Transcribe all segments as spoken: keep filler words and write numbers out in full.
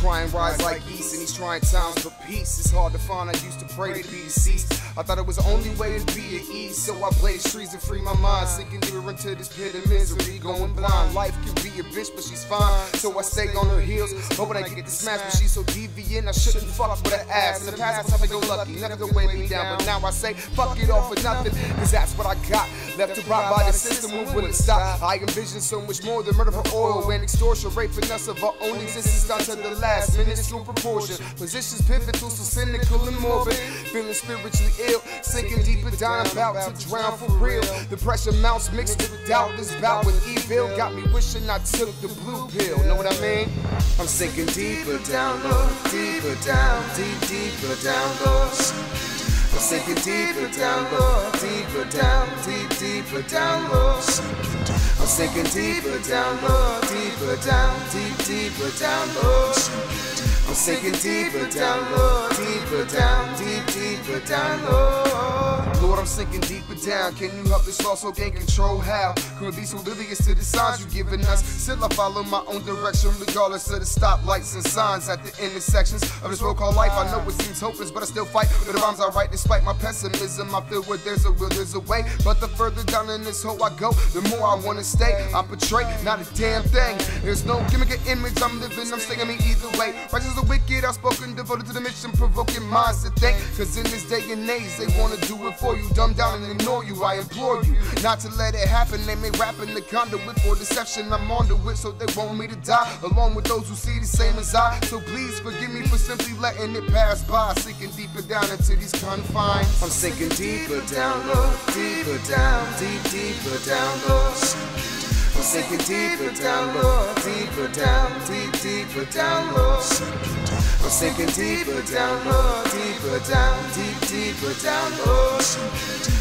try and rise like yeast in these trying times for peace. It's hard to find, I used to pray to be deceased. I thought it was the only way to be at ease, so I played streets and free my mind, sinking deeper into this pit of misery, going blind. Life can be a bitch, but she's fine, so I stay on her heels, hoping I get to smash. But she's so deviant, I shouldn't fuck with her ass. In the past, I thought I go lucky, nothing could weigh me down, but now I say fuck it all for nothing, cause that's what I got. Left to rot by the system, when will it stop? I envision so much more than murder for oil and extortion, rape and us of our own existence down to the last minuscule proportion. Positions pivotal, so cynical and morbid, feeling spiritually ill, sinking deeper down, about to drown for real. The pressure mounts mixed with doubt, this bout with evil got me wishing I took the blue pill. Know what I mean? I'm sinking deeper down, Lord, deeper down, deep, deeper down, Lord. I'm sinking deeper down, Lord, deeper down, deep, deeper down, Lord. I'm sinking deeper down, Lord, deeper down, deep, deeper down, Lord. I'm sinking deeper down, Lord, deeper down, deep, deeper down, Lord. Lord, I'm sinking deeper down. Can you help this loss so gain control? How could we be so oblivious to the signs you're giving us? Still, I follow my own direction, regardless of the stoplights and signs at the intersections of this road called life. I know it seems hopeless, but I still fight for the rhymes I write. Despite my pessimism, I feel where there's a will, there's a way. But the further down in this hole I go, the more I wanna stay. I portray not a damn thing. There's no gimmick or image I'm living, I'm staying me either way. Righteous or wicked, outspoken, devoted to the mission, provoking minds to think. Cause in this day and age, they wanna do it for you, dumb down and ignore you. I implore you not to let it happen. They may rap in the conduit for deception. I'm on the whip, so they want me to die, along with those who see the same as I. So please forgive me for simply letting it pass by, sinking deeper down into these confines. I'm sinking deeper down, Lord, deeper down, deep, deeper down, Lord. I'm sinking deeper down, Lord, deeper down, deep, deeper down, Lord. I'm sinking deeper down, Lord, deeper down, deep, deeper down, Lord.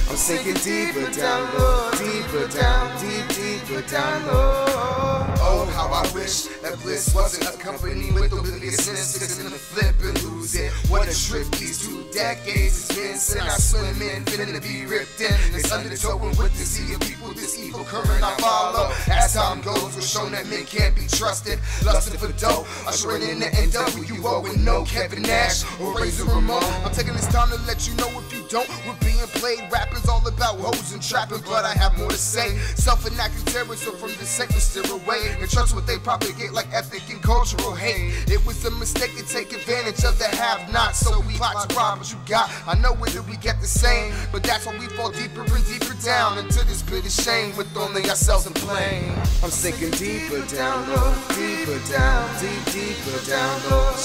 I'm sinking deeper down, Lord, deeper down, deep, deeper down, Lord. Oh, how I wish that bliss wasn't accompanied with obliviousness, cause in the flip and lose it. What a trip these two decades has been, since I swim in, feeling to be ripped in. It's undertow and with the sea of people, this evil current I follow. As time goes, we're shown that men can't be trusted, lusting for dough. I'm sure in the N W O and no Kevin Nash or Razor Ramon. I'm taking this time to let you know, if you don't, we're being played. Rapping's all about hoes and trapping, but I have more to say. Self-enacted terrorism from the sect will steer away, and trust what they propagate like ethnic and cultural hate. It was a mistake to take advantage of the have-not, so we plot to rob what you got. I know whether we get the same, but that's why we fall deeper and deeper down into this pit of shame, with only ourselves to blame. I'm sinking deeper down, Lord, deeper down, deep, deeper down, Lord.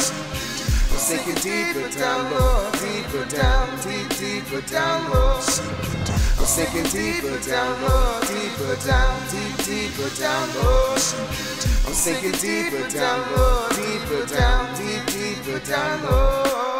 I'm sinking deeper down, Lord, deeper down, deep, deeper down, Lord. I'm sinking deeper down, Lord, deeper down, deep, deeper down, Lord. I'm sinking deeper down, Lord, deeper down, deep, deeper down, Lord.